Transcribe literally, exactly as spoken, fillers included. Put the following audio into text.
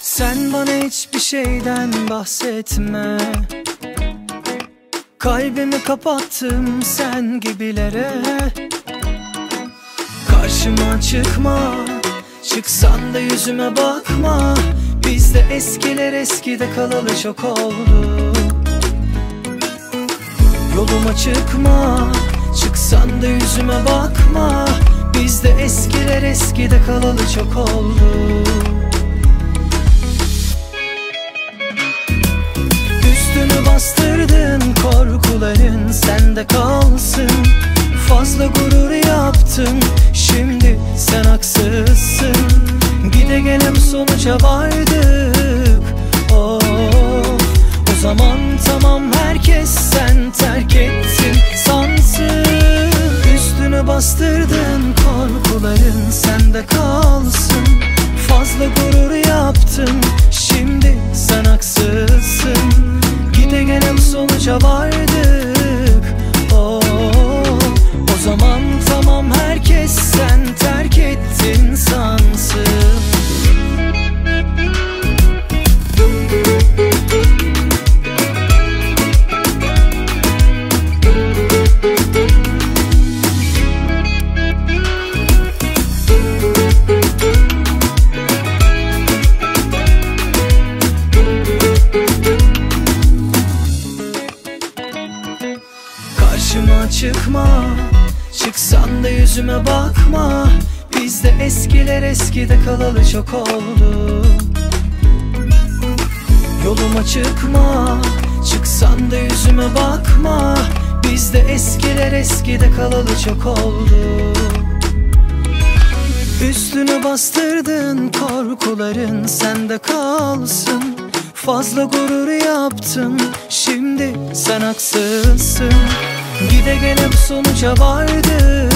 Sen bana hiçbir şeyden bahsetme. Kalbimi kapattım sen gibilere. Karşıma çıkma, çıksan da yüzüme bakma. Biz de eskiler eskide kalalı çok oldu. Yoluma çıkma, çıksan da yüzüme bakma. Biz de eskiler eskide kalalı çok oldu. Üstünü bastırdın korkuların sende kalsın. Fazla gurur yaptın, şimdi sen haksızsın. Gide gelem sonuca vardık. Oh, o zaman tamam herkes sen terk ettin sansın. Üstünü bastırdın korkuların sende kalsın. Fazla gurur yaptın, şimdi sen haksızsın. Gide gelem sonuca vardık. Oh, o zaman tamam herkes sen terk ettin sansın. Karşıma çıkma, çıksan da yüzüme bakma. Biz de eskiler eskide kalalı çok oldu. Yoluma çıkma, çıksan da yüzüme bakma. Biz de eskiler eskide kalalı çok oldu. Üstünü bastırdın korkuların sende kalsın. Fazla gurur yaptın, şimdi sen haksızsın. Gide gelip sonuca vardı.